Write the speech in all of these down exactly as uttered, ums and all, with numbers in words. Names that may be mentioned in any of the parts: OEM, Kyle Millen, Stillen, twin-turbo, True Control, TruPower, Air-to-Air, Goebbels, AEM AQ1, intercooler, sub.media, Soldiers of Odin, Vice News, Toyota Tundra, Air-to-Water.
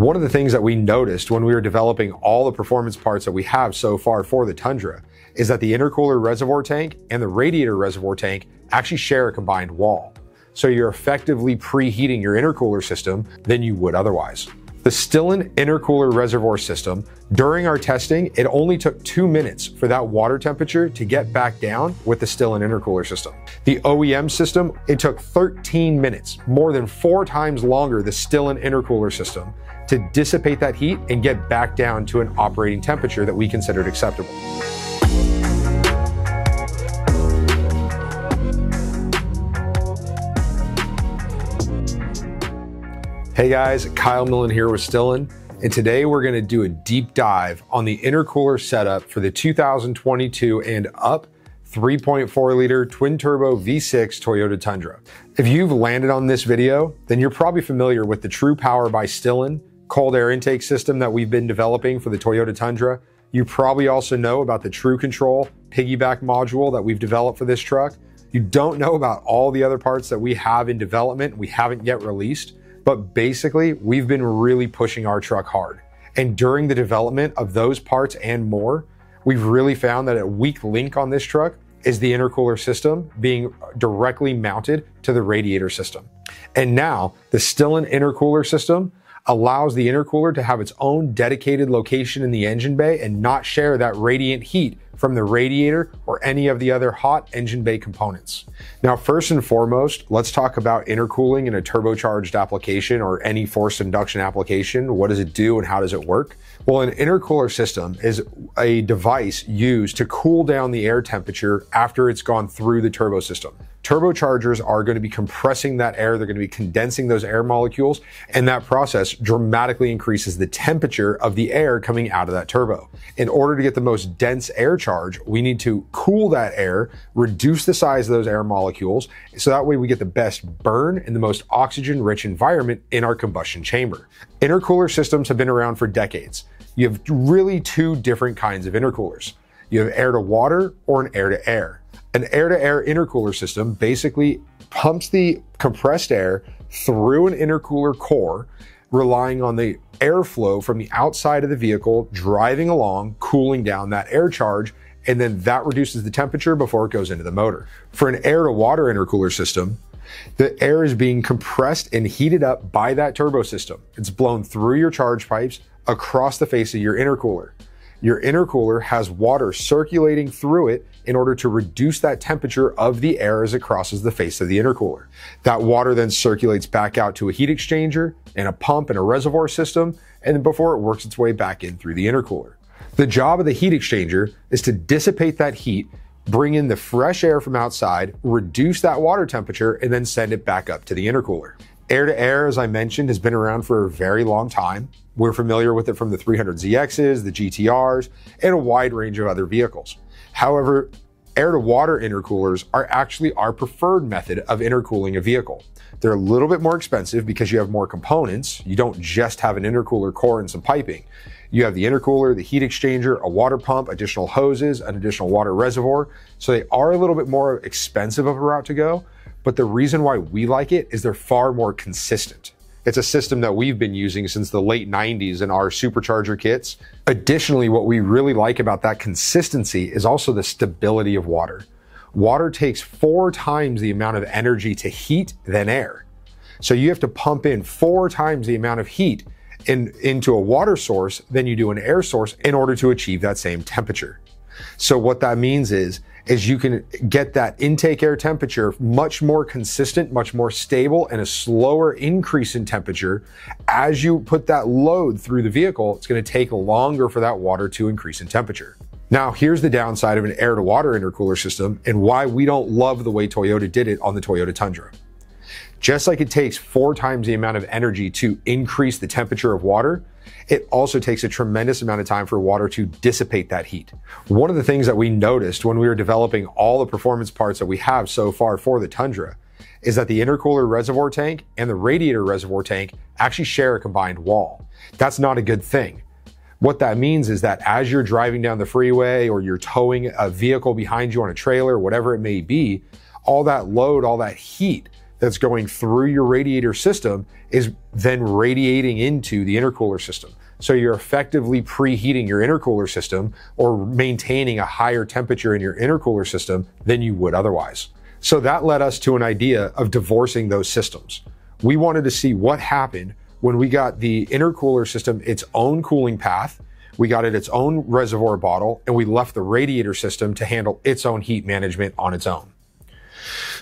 One of the things that we noticed when we were developing all the performance parts that we have so far for the Tundra is that the intercooler reservoir tank and the radiator reservoir tank actually share a combined wall. So you're effectively preheating your intercooler system than you would otherwise. The Stillen intercooler reservoir system, during our testing, it only took two minutes for that water temperature to get back down with the Stillen intercooler system. The O E M system, it took thirteen minutes, more than four times longer the Stillen intercooler system, to dissipate that heat and get back down to an operating temperature that we considered acceptable. Hey guys, Kyle Millen here with Stillen, and today we're going to do a deep dive on the intercooler setup for the two thousand twenty-two and up three point four liter twin-turbo V six Toyota Tundra. If you've landed on this video, then you're probably familiar with the TruPower by Stillen cold air intake system that we've been developing for the Toyota Tundra. You probably also know about the True Control piggyback module that we've developed for this truck. You don't know about all the other parts that we have in development we haven't yet released. But basically, we've been really pushing our truck hard. And during the development of those parts and more, we've really found that a weak link on this truck is the intercooler system being directly mounted to the radiator system. And now the Stillen intercooler system allows the intercooler to have its own dedicated location in the engine bay and not share that radiant heat from the radiator or any of the other hot engine bay components. Now, first and foremost, let's talk about intercooling in a turbocharged application or any forced induction application. What does it do and how does it work? Well, an intercooler system is a device used to cool down the air temperature after it's gone through the turbo system. Turbochargers are going to be compressing that air. They're going to be condensing those air molecules, and that process dramatically increases the temperature of the air coming out of that turbo. In order to get the most dense air charge, we need to cool that air, reduce the size of those air molecules, so that way we get the best burn in the most oxygen-rich environment in our combustion chamber. Intercooler systems have been around for decades. You have really two different kinds of intercoolers. You have air-to-water or an air-to-air. An air-to-air intercooler system basically pumps the compressed air through an intercooler core, relying on the airflow from the outside of the vehicle, driving along, cooling down that air charge, and then that reduces the temperature before it goes into the motor. For an air-to-water intercooler system, the air is being compressed and heated up by that turbo system. It's blown through your charge pipes across the face of your intercooler. Your intercooler has water circulating through it in order to reduce that temperature of the air as it crosses the face of the intercooler. That water then circulates back out to a heat exchanger and a pump and a reservoir system, and before it works its way back in through the intercooler. The job of the heat exchanger is to dissipate that heat, bring in the fresh air from outside, reduce that water temperature, and then send it back up to the intercooler. Air-to-air, as I mentioned, has been around for a very long time. We're familiar with it from the three hundred Z Xs, the G T Rs, and a wide range of other vehicles. However, air-to-water intercoolers are actually our preferred method of intercooling a vehicle. They're a little bit more expensive because you have more components. You don't just have an intercooler core and some piping. You have the intercooler, the heat exchanger, a water pump, additional hoses, an additional water reservoir. So they are a little bit more expensive of a route to go. But the reason why we like it is they're far more consistent. It's a system that we've been using since the late nineties in our supercharger kits. Additionally, what we really like about that consistency is also the stability of water. Water takes four times the amount of energy to heat than air. So you have to pump in four times the amount of heat in, into a water source than you do an air source in order to achieve that same temperature. So what that means is, is you can get that intake air temperature much more consistent, much more stable, and a slower increase in temperature. As you put that load through the vehicle, it's going to take longer for that water to increase in temperature. Now, here's the downside of an air-to-water intercooler system and why we don't love the way Toyota did it on the Toyota Tundra. Just like it takes four times the amount of energy to increase the temperature of water, it also takes a tremendous amount of time for water to dissipate that heat. One of the things that we noticed when we were developing all the performance parts that we have so far for the Tundra is that the intercooler reservoir tank and the radiator reservoir tank actually share a combined wall. That's not a good thing. What that means is that as you're driving down the freeway or you're towing a vehicle behind you on a trailer, whatever it may be, all that load, all that heat that's going through your radiator system is then radiating into the intercooler system. So you're effectively preheating your intercooler system or maintaining a higher temperature in your intercooler system than you would otherwise. So that led us to an idea of divorcing those systems. We wanted to see what happened when we got the intercooler system its own cooling path, we got it its own reservoir bottle, and we left the radiator system to handle its own heat management on its own.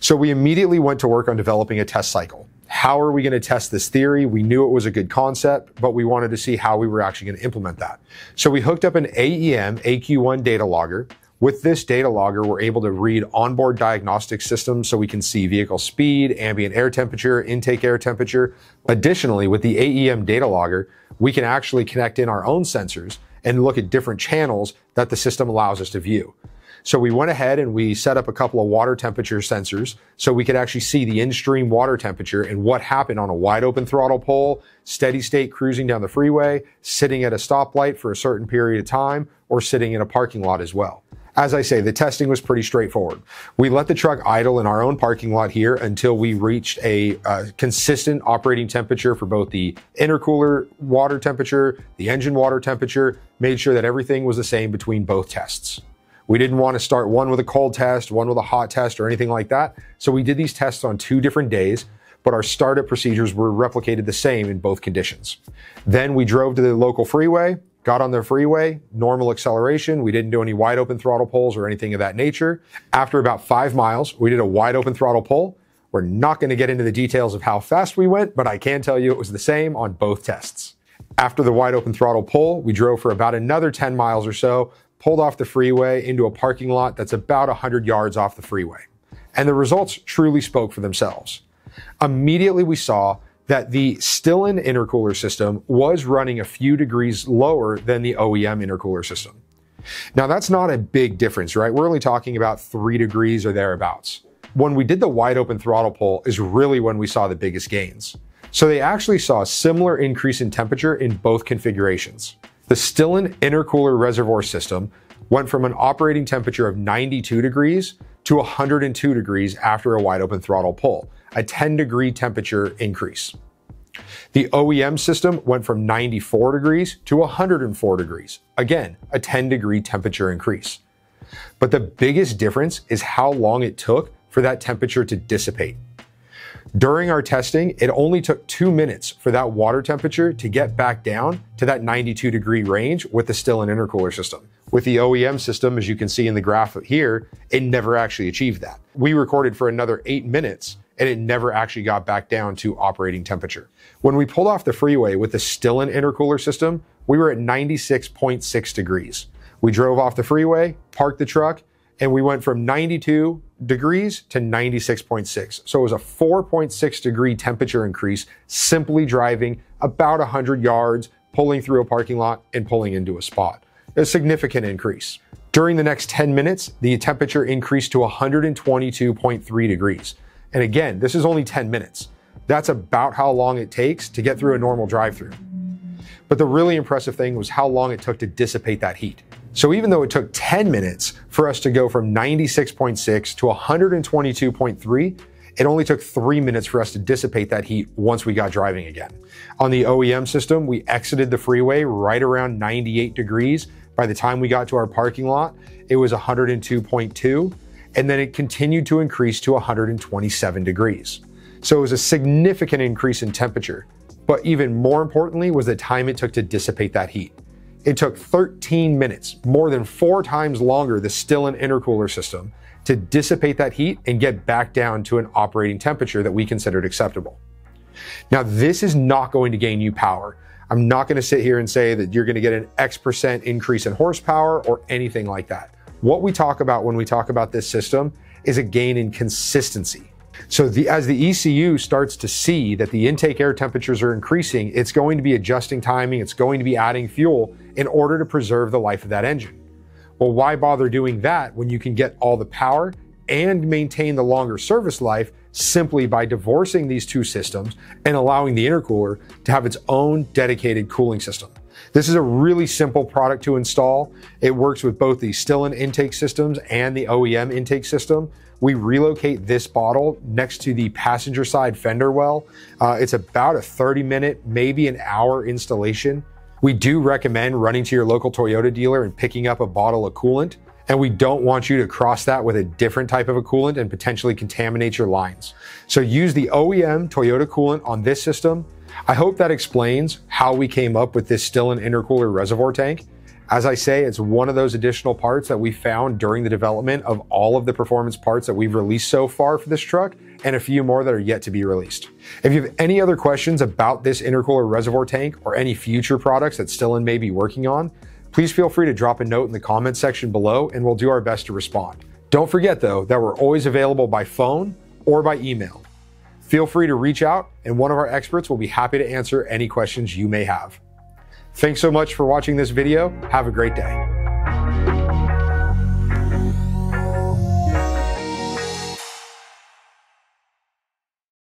So we immediately went to work on developing a test cycle. How are we going to test this theory? We knew it was a good concept, but we wanted to see how we were actually going to implement that. So we hooked up an A E M A Q one data logger. With this data logger, we're able to read onboard diagnostic systems so we can see vehicle speed, ambient air temperature, intake air temperature. Additionally, with the A E M data logger, we can actually connect in our own sensors and look at different channels that the system allows us to view. So we went ahead and we set up a couple of water temperature sensors so we could actually see the in-stream water temperature and what happened on a wide open throttle pull, steady state cruising down the freeway, sitting at a stoplight for a certain period of time, or sitting in a parking lot as well. As I say, the testing was pretty straightforward. We let the truck idle in our own parking lot here until we reached a uh, consistent operating temperature for both the intercooler water temperature, the engine water temperature, made sure that everything was the same between both tests. We didn't want to start one with a cold test, one with a hot test, or anything like that. So we did these tests on two different days, but our startup procedures were replicated the same in both conditions. Then we drove to the local freeway, got on the freeway, normal acceleration. We didn't do any wide open throttle pulls or anything of that nature. After about five miles, we did a wide open throttle pull. We're not going to get into the details of how fast we went, but I can tell you it was the same on both tests. After the wide open throttle pull, we drove for about another ten miles or so, pulled off the freeway into a parking lot that's about one hundred yards off the freeway. And the results truly spoke for themselves. Immediately we saw that the Stillen intercooler system was running a few degrees lower than the O E M intercooler system. Now that's not a big difference, right? We're only talking about three degrees or thereabouts. When we did the wide open throttle pull is really when we saw the biggest gains. So they actually saw a similar increase in temperature in both configurations. The Stillen intercooler reservoir system went from an operating temperature of ninety-two degrees to one hundred two degrees after a wide open throttle pull, a ten degree temperature increase. The O E M system went from ninety-four degrees to one hundred four degrees, again, a ten degree temperature increase. But the biggest difference is how long it took for that temperature to dissipate. During our testing, it only took two minutes for that water temperature to get back down to that ninety-two degree range with the Stillen intercooler system. With the O E M system, as you can see in the graph here, it never actually achieved that. We recorded for another eight minutes and it never actually got back down to operating temperature. When we pulled off the freeway with the Stillen intercooler system, we were at ninety-six point six degrees. We drove off the freeway, parked the truck, and we went from ninety-two degrees to ninety-six point six. So it was a four point six degree temperature increase, simply driving about one hundred yards, pulling through a parking lot and pulling into a spot. A significant increase. During the next ten minutes, the temperature increased to one hundred twenty-two point three degrees. And again, this is only ten minutes. That's about how long it takes to get through a normal drive-through. But the really impressive thing was how long it took to dissipate that heat. So even though it took ten minutes for us to go from ninety-six point six to one hundred twenty-two point three, it only took three minutes for us to dissipate that heat once we got driving again. On the O E M system, we exited the freeway right around ninety-eight degrees. By the time we got to our parking lot, it was one hundred two point two, and then it continued to increase to one hundred twenty-seven degrees. So it was a significant increase in temperature, but even more importantly was the time it took to dissipate that heat. It took thirteen minutes, more than four times longer the Stillen intercooler system, to dissipate that heat and get back down to an operating temperature that we considered acceptable. Now, this is not going to gain you power. I'm not going to sit here and say that you're going to get an X percent increase in horsepower or anything like that. What we talk about when we talk about this system is a gain in consistency. So the, as the E C U starts to see that the intake air temperatures are increasing, it's going to be adjusting timing, it's going to be adding fuel in order to preserve the life of that engine. Well, why bother doing that when you can get all the power and maintain the longer service life simply by divorcing these two systems and allowing the intercooler to have its own dedicated cooling system. This is a really simple product to install. It works with both the Stillen intake systems and the O E M intake system. We relocate this bottle next to the passenger side fender well. Uh, it's about a thirty minute, maybe an hour installation. We do recommend running to your local Toyota dealer and picking up a bottle of coolant. And we don't want you to cross that with a different type of a coolant and potentially contaminate your lines. So use the O E M Toyota coolant on this system. I hope that explains how we came up with this Stillen intercooler reservoir tank. As I say, it's one of those additional parts that we found during the development of all of the performance parts that we've released so far for this truck, and a few more that are yet to be released. If you have any other questions about this intercooler reservoir tank or any future products that Stillen may be working on, please feel free to drop a note in the comments section below and we'll do our best to respond. Don't forget though, that we're always available by phone or by email. Feel free to reach out and one of our experts will be happy to answer any questions you may have. Thanks so much for watching this video. Have a great day.